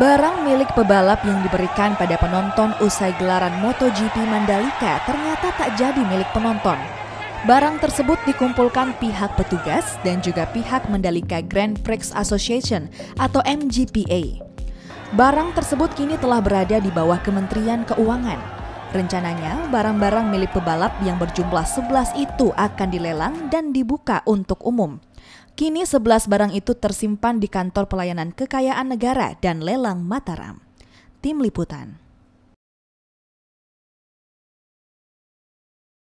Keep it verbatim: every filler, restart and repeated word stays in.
Barang milik pebalap yang diberikan pada penonton usai gelaran MotoGP Mandalika ternyata tak jadi milik penonton. Barang tersebut dikumpulkan pihak petugas dan juga pihak Mandalika Grand Prix Association atau M G P A. Barang tersebut kini telah berada di bawah Kementerian Keuangan. Rencananya, barang-barang milik pebalap yang berjumlah sebelas itu akan dilelang dan dibuka untuk umum. Kini sebelas barang itu tersimpan di Kantor Pelayanan Kekayaan Negara dan Lelang Mataram. Tim Liputan.